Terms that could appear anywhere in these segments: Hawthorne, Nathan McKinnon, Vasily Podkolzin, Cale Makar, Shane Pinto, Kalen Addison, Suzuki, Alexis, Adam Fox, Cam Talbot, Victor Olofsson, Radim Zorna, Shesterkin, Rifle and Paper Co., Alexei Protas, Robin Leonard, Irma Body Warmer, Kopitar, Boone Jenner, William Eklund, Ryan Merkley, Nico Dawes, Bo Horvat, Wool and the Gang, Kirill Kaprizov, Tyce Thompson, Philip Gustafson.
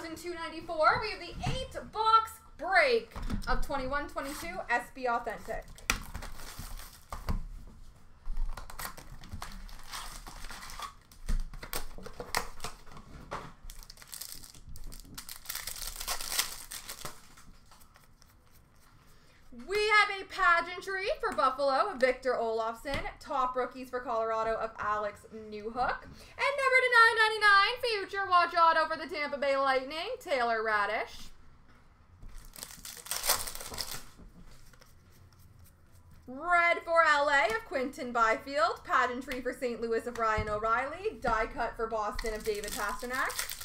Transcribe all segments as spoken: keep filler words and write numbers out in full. one thousand two hundred ninety-four. We have the eight box break of twenty-one twenty-two S B Authentic. We have a pageantry for Buffalo, Victor Olofsson. Top rookies for Colorado of Alex Newhook. And number to nine ninety-nine, future watch auto for the Tampa Bay Lightning, Taylor Raddysh. Red for L A of Quinton Byfield. Pageantry for Saint Louis of Ryan O'Reilly. Die cut for Boston of David Pastrnak.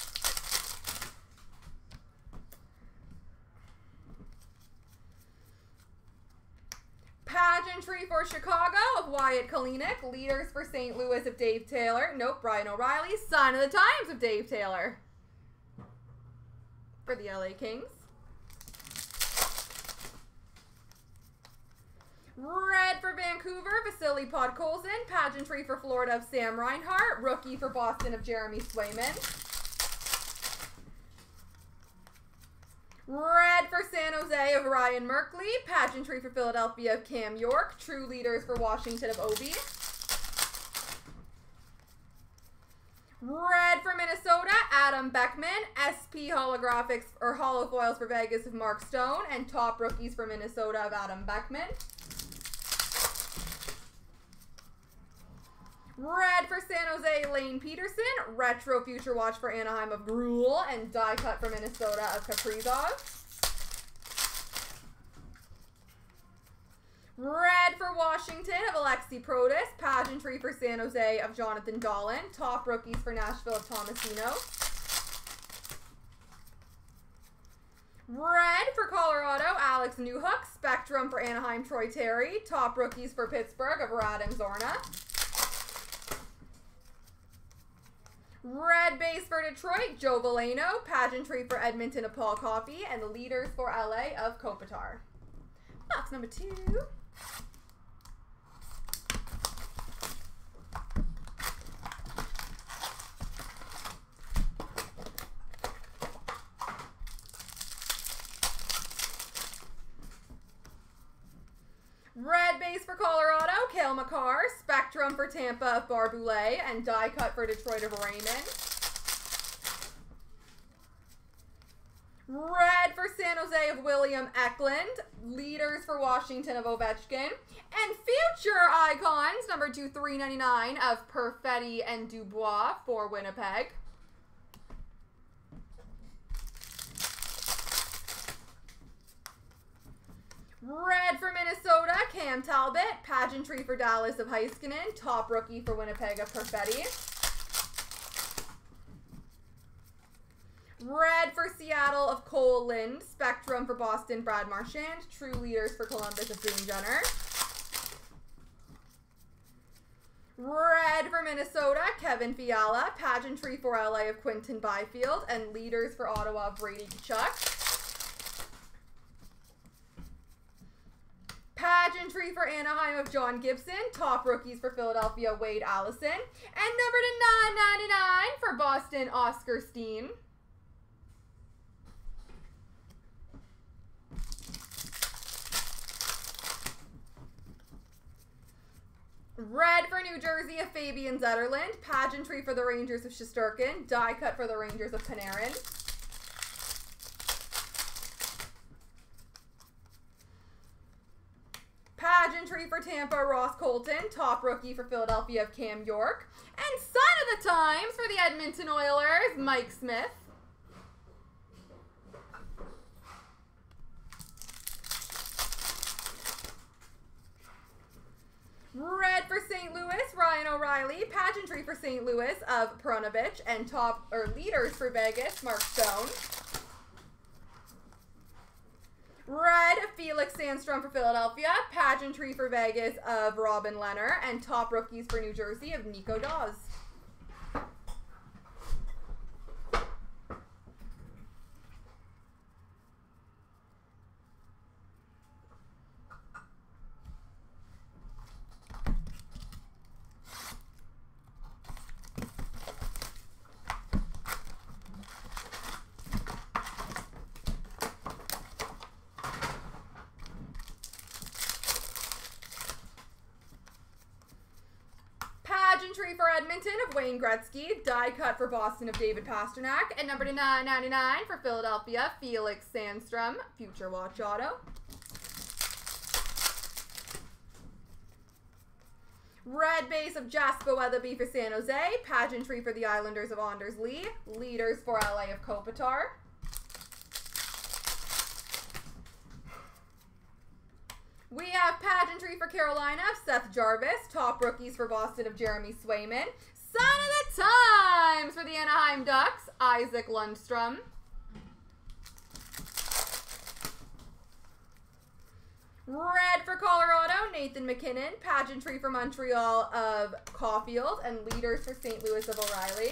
Pageantry for Chicago of Wyatt Kalinick. Leaders for Saint Louis of Dave Taylor. Nope, Ryan O'Reilly. Sign of the Times of Dave Taylor for the L A Kings. Red for Vancouver, Vasily Podkolzin. Pageantry for Florida of Sam Reinhart. Rookie for Boston of Jeremy Swayman. Red for San Jose of Ryan Merkley. Pageantry for Philadelphia of Cam York. True leaders for Washington of Obi. Red for Minnesota, Adam Beckman. S P holographics or holo foils for Vegas of Mark Stone. And top rookies for Minnesota of Adam Beckman. Red for San Jose, Lane Pederson. Retro Future Watch for Anaheim of Gruel. And die cut for Minnesota of Kaprizov. Red for Washington of Alexei Protas. Pageantry for San Jose of Jonathan Dahlen. Top rookies for Nashville of Tomasino. Red for Colorado, Alex Newhook. Spectrum for Anaheim, Troy Terry. Top rookies for Pittsburgh of Radim Zorna. Red base for Detroit, Joe Valeno. Pageantry for Edmonton of Paul Coffey. And the leaders for L A of Kopitar. Box number two. Red base for Colorado, Cale Makar. Spectrum for Tampa of Barboulet. And die cut for Detroit of Raymond. Red for San Jose of William Eklund. Leaders for Washington of Ovechkin. And future icons, number two three ninety-nine of Perfetti and Dubois for Winnipeg. Red for Minnesota, Cam Talbot. Pageantry for Dallas of Heiskanen. Top rookie for Winnipeg of Perfetti. Red for Seattle of Cole Lind. Spectrum for Boston, Brad Marchand. True leaders for Columbus of Boone Jenner. Red for Minnesota, Kevin Fiala. Pageantry for L A of Quinton Byfield. And leaders for Ottawa of Brady Kachuk. Pageantry for Anaheim of John Gibson. Top rookies for Philadelphia, Wade Allison. And number to nine ninety-nine for Boston, Oscar Steen. Red for New Jersey of Fabian Zetterlund. Pageantry for the Rangers of Shesterkin. Die cut for the Rangers of Panarin. Pageantry for Tampa, Ross Colton. Top rookie for Philadelphia of Cam York. And sign of the times for the Edmonton Oilers, Mike Smith. Red for Saint Louis, Ryan O'Reilly. Pageantry for Saint Louis of Perunovic. And top or leaders for Vegas, Mark Stone. Red, Felix Sandstrom for Philadelphia. Pageantry for Vegas of Robin Leonard. And top rookies for New Jersey of Nico Dawes. Edmonton of Wayne Gretzky. Die cut for Boston of David Pastrnak. And number to nine ninety-nine for Philadelphia, Felix Sandstrom. Future Watch Auto. Red base of Jasper Weatherby for San Jose. Pageantry for the Islanders of Anders Lee. Leaders for L A of Kopitar. We have pageantry for Carolina of Seth Jarvis. Top rookies for Boston of Jeremy Swayman. Sign of the Times for the Anaheim Ducks, Isaac Lundstrom. Red for Colorado, Nathan McKinnon. Pageantry for Montreal of Caulfield. And leaders for Saint Louis of O'Reilly.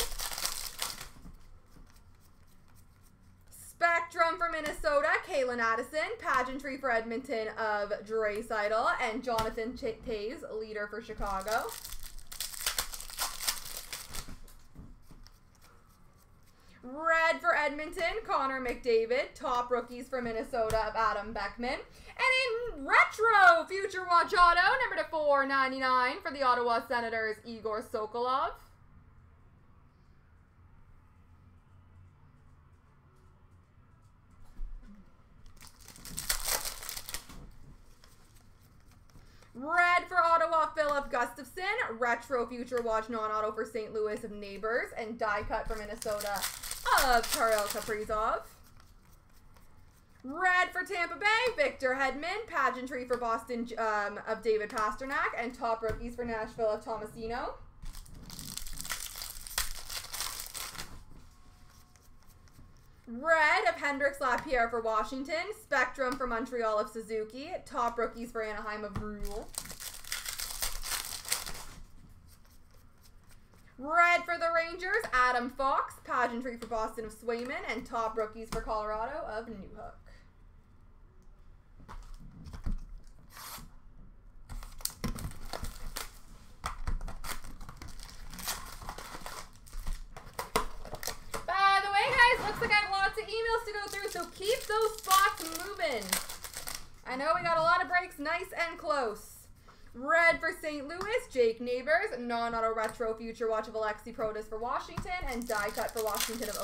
Spectrum for Minnesota, Kalen Addison. Pageantry for Edmonton of Draisaitl. And Jonathan Taze, leader for Chicago. Red for Edmonton, Connor McDavid. Top rookies for Minnesota of Adam Beckman. And in retro, Future Watch Auto, number to four ninety-nine for the Ottawa Senators, Igor Sokolov. Red for Ottawa, Philip Gustafson. Retro Future Watch non-auto for Saint Louis of Neighbours. And die cut for Minnesota of Kirill Kaprizov. Red for Tampa Bay, Victor Hedman. Pageantry for Boston um, of David Pastrnak. And top rookies for Nashville of Tomasino. Red of Hendricks Lapierre for Washington. Spectrum for Montreal of Suzuki. Top rookies for Anaheim of Rule. Red for the Rangers, Adam Fox. Pageantry for Boston of Swayman. And top rookies for Colorado of Newhook. Emails to go through, so keep those spots moving. I know we got a lot of breaks, nice and close. Red for Saint Louis, Jake Neighbours. Non-auto retro future watch of Alexei Protas for Washington, and die cut for Washington of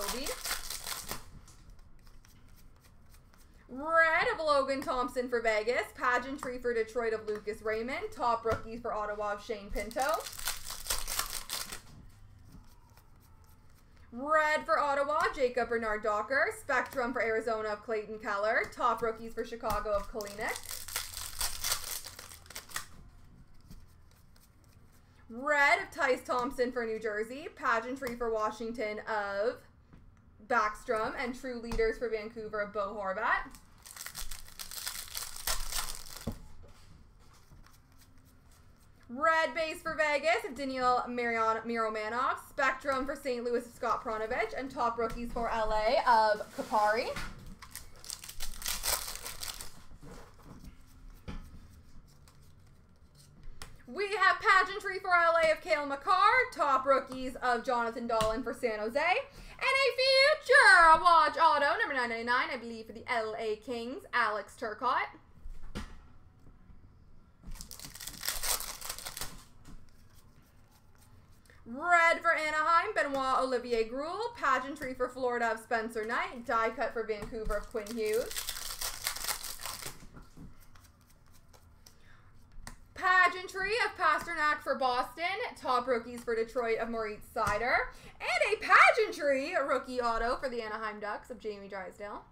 Obi. Red of Logan Thompson for Vegas. Pageantry for Detroit of Lucas Raymond. Top rookies for Ottawa of Shane Pinto. Red for Ottawa, Jacob Bernard Docker. Spectrum for Arizona of Clayton Keller. Top rookies for Chicago of Kalinick. Red of Tyce Thompson for New Jersey. Pageantry for Washington of Backstrom. And true leaders for Vancouver of Bo Horvat. Red base for Vegas of Daniil Miromanov. Spectrum for Saint Louis of Scott Pronovich. And top rookies for L A of Kupari. We have pageantry for L A of Cale Makar. Top rookies of Jonathan Dahlen for San Jose. And a future watch auto, number nine ninety-nine, I believe, for the L A Kings, Alex Turcotte. Red for Anaheim, Benoit Olivier Gruel. Pageantry for Florida of Spencer Knight. Die cut for Vancouver of Quinn Hughes. Pageantry of Pastrnak for Boston. Top rookies for Detroit of Moritz Seider. And a pageantry rookie auto for the Anaheim Ducks of Jamie Drysdale.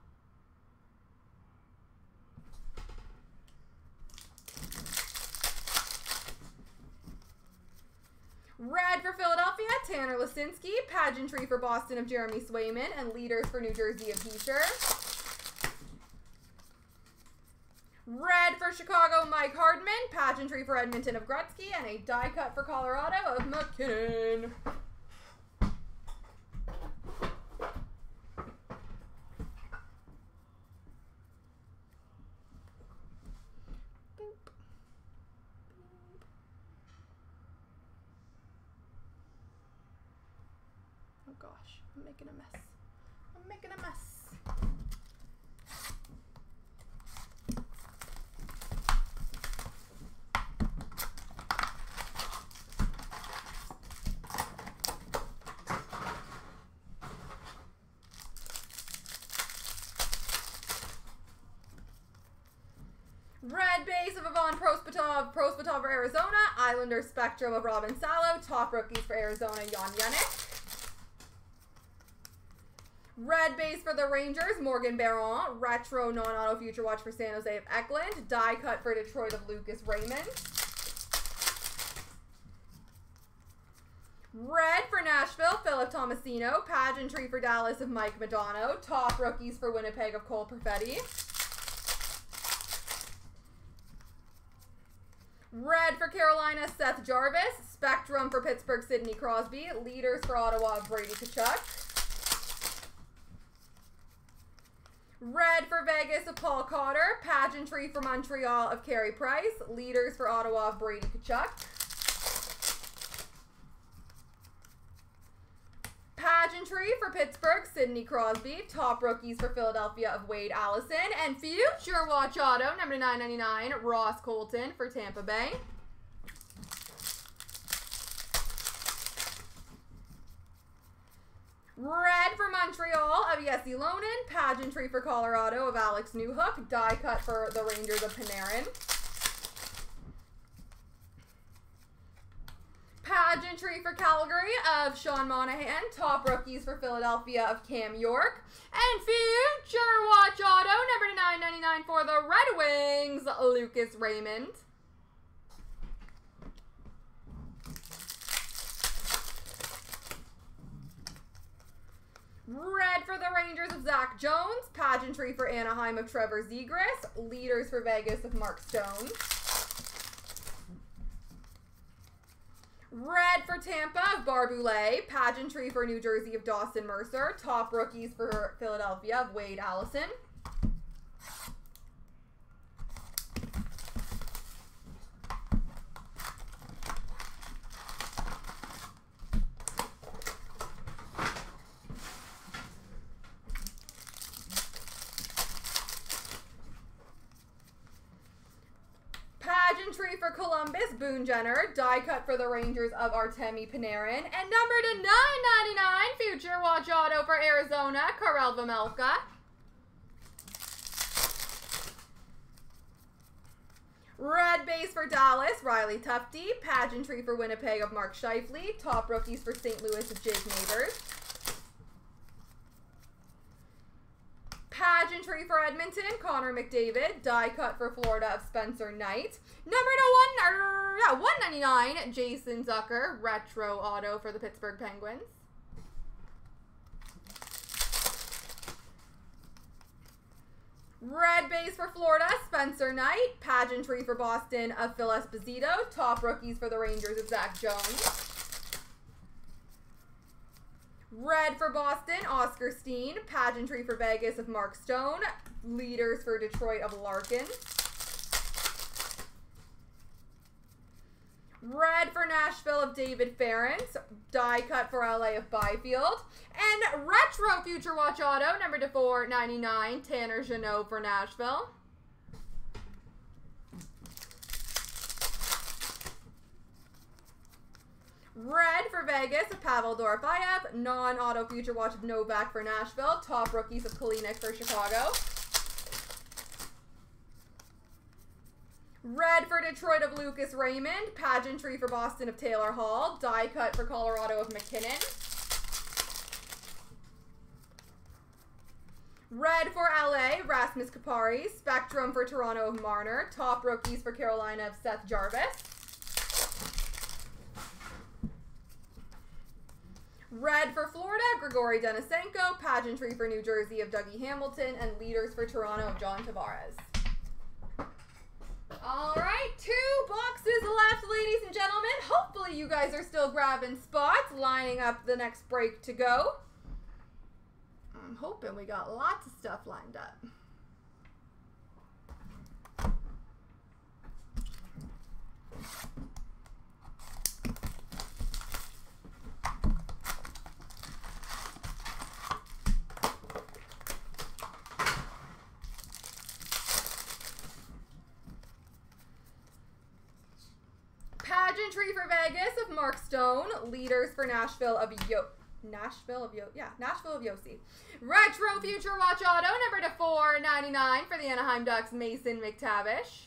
Red for Philadelphia, Tanner Lisinski. Pageantry for Boston of Jeremy Swayman. And leaders for New Jersey of Beecher. Red for Chicago, Mike Hardman. Pageantry for Edmonton of Gretzky. And a die cut for Colorado of McKinnon. Gosh, I'm making a mess. I'm making a mess. of Prosvetov for Arizona, Islander Spectrum of Robin Salo, top rookies for Arizona, Jan Yannick. Red base for the Rangers, Morgan Barron. Retro non-auto future watch for San Jose of Eklund. Die cut for Detroit of Lucas Raymond. Red for Nashville, Philip Tomasino. Pageantry for Dallas of Mike Modano. Top rookies for Winnipeg of Cole Perfetti. Red for Carolina, Seth Jarvis. Spectrum for Pittsburgh, Sidney Crosby. Leaders for Ottawa, Brady Tkachuk. Red for Vegas of Paul Cotter. Pageantry for Montreal of Carey Price. Leaders for Ottawa of Brady Tkachuk. Pageantry for Pittsburgh, Sidney Crosby. Top rookies for Philadelphia of Wade Allison. And Future Watch Auto, number nine ninety-nine, Ross Colton for Tampa Bay. Red for Montreal of Jesse Lonen. Pageantry for Colorado of Alex Newhook. Die cut for the Rangers of Panarin. Pageantry for Calgary of Sean Monahan. Top rookies for Philadelphia of Cam York. And Future Watch Auto, number nine ninety-nine for the Red Wings, Lucas Raymond. Red for the Rangers of Zach Jones. Pageantry for Anaheim of Trevor Zegras. Leaders for Vegas of Mark Stone. Red for Tampa of Barboulet. Pageantry for New Jersey of Dawson Mercer. Top rookies for Philadelphia of Wade Allison. Pageantry for Columbus, Boone Jenner. Die cut for the Rangers of Artemi Panarin. And number to nine ninety-nine, Future Watch Auto for Arizona, Karel Vejmelka. Red base for Dallas, Riley Tufte. Pageantry for Winnipeg of Mark Scheifele. Top rookies for Saint Louis of Jake Neighbours. Pageantry for Edmonton, Connor McDavid. Die cut for Florida of Spencer Knight. Number to one, er, yeah, one ninety-nine, Jason Zucker. Retro auto for the Pittsburgh Penguins. Red base for Florida, Spencer Knight. Pageantry for Boston of Phil Esposito. Top rookies for the Rangers of Zach Jones. Red for Boston, Oscar Steen. Pageantry for Vegas of Mark Stone. Leaders for Detroit of Larkin. Red for Nashville of David Ferentz. Die cut for L A of Byfield. And Retro Future Watch Auto, number to four ninety-nine, Tanner Jeannot for Nashville. Red for Vegas of Pavel Dorofeyev. Non-auto future watch of Novak for Nashville. Top rookies of Kalinick for Chicago. Red for Detroit of Lucas Raymond. Pageantry for Boston of Taylor Hall. Die cut for Colorado of McKinnon. Red for L A, Rasmus Kupari. Spectrum for Toronto of Marner. Top rookies for Carolina of Seth Jarvis. Red for Florida, Grigory Denisenko. Pageantry for New Jersey of Dougie Hamilton. And leaders for Toronto of John Tavares. All right, two boxes left, ladies and gentlemen. Hopefully you guys are still grabbing spots, lining up the next break to go. I'm hoping we got lots of stuff lined up. Pageantry for Vegas of Mark Stone. Leaders for Nashville of Yo Nashville of Yo yeah, Nashville of Yossi. Retro Future Watch Auto, number to four ninety-nine for the Anaheim Ducks, Mason McTavish.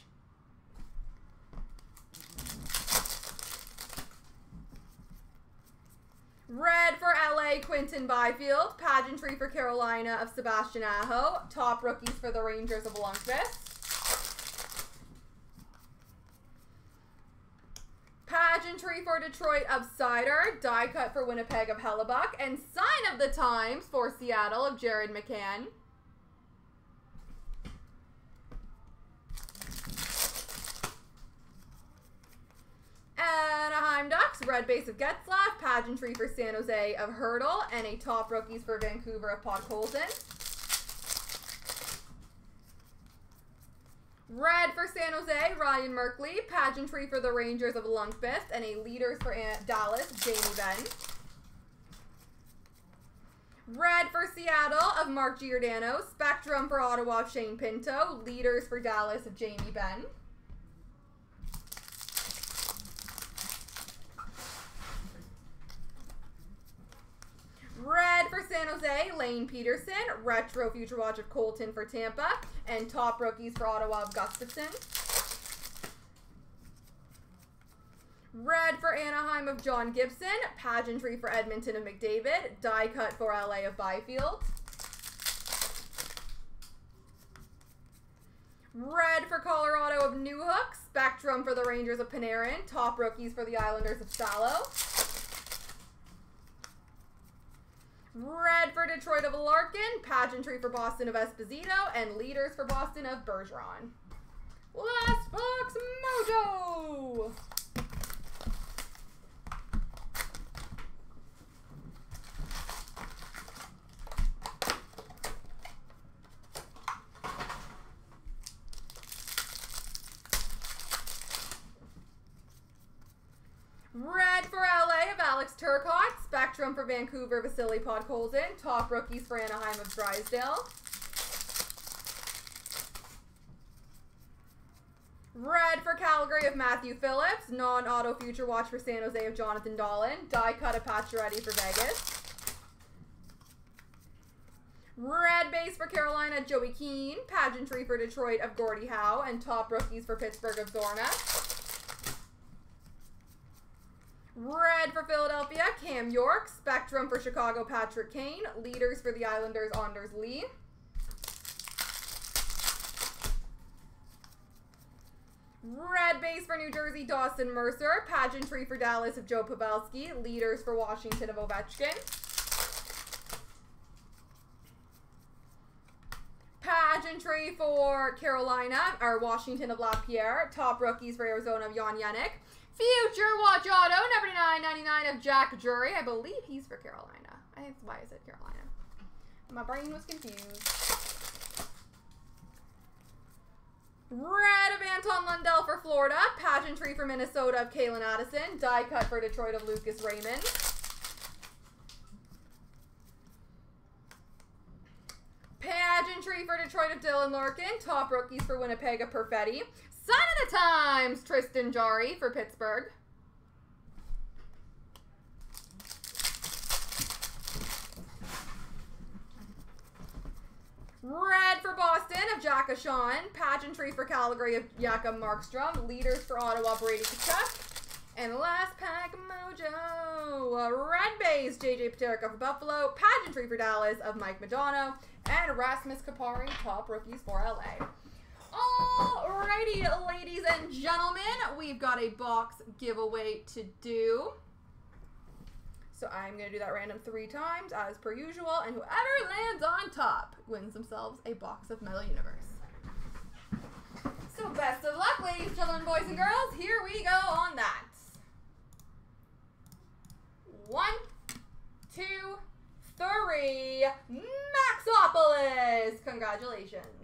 Red for L A, Quinton Byfield. Pageantry for Carolina of Sebastian Aho. Top rookies for the Rangers of Lundqvist. Pageantry for Detroit of Sider. Die cut for Winnipeg of Hellebuck. And Sign of the Times for Seattle of Jared McCann. Anaheim Ducks, red base of Getzlaf, pageantry for San Jose of Hurdle, and a top rookies for Vancouver of Podkolzin. Red for San Jose, Ryan Merkley, pageantry for the Rangers of Lundqvist, and a leaders for Dallas, Jamie Benn. Red for Seattle of Mark Giordano, Spectrum for Ottawa of Shane Pinto, leaders for Dallas of Jamie Benn. Red for San Jose, Lane Pederson. Retro Future Watch of Colton for Tampa. And top rookies for Ottawa of Gustafson. Red for Anaheim of John Gibson. Pageantry for Edmonton of McDavid. Die cut for L A of Byfield. Red for Colorado of Newhook. Spectrum for the Rangers of Panarin. Top rookies for the Islanders of Salo. Red for Detroit of Larkin, pageantry for Boston of Esposito, and leaders for Boston of Bergeron. Last box, Mojo! Red for L A of Alex Turcotte. Spectrum for Vancouver, Vasily Podkolzin. Top rookies for Anaheim of Drysdale. Red for Calgary of Matthew Phillips. Non-auto future watch for San Jose of Jonathan Dahlen. Die cut of Pacioretty for Vegas. Red base for Carolina, Joey Keane. Pageantry for Detroit of Gordie Howe. And top rookies for Pittsburgh of Zorna. Red for Philadelphia, Cam York. Spectrum for Chicago, Patrick Kane. Leaders for the Islanders, Anders Lee. Red base for New Jersey, Dawson Mercer. Pageantry for Dallas of Joe Pavelski. Leaders for Washington of Ovechkin. Pageantry for Carolina, or Washington of LaPierre. Top rookies for Arizona of Jan Jenick. Future Watch Auto, number nine ninety-nine of Jack Drury. I believe he's for Carolina. I think that's why I said Carolina. My brain was confused. Red of Anton Lundell for Florida. Pageantry for Minnesota of Kalen Addison. Die cut for Detroit of Lucas Raymond. Pageantry for Detroit of Dylan Larkin. Top rookies for Winnipeg of Perfetti. Sign of the Times, Tristan Jarry for Pittsburgh. Red for Boston of Jack O'Shawn. Pageantry for Calgary of Jakob Markstrom. Leaders for Ottawa, Brady Tkachuk. And last pack, Mojo. Red base, J J Paterica for Buffalo. Pageantry for Dallas of Mike Modano. And Rasmus Kupari, top rookies for L A. Alrighty, ladies and gentlemen, we've got a box giveaway to do. So I'm going to do that random three times as per usual, and whoever lands on top wins themselves a box of Metal Universe. So best of luck, ladies, gentlemen, boys, and girls. Here we go on that. One, two, three. Maxopolis! Congratulations.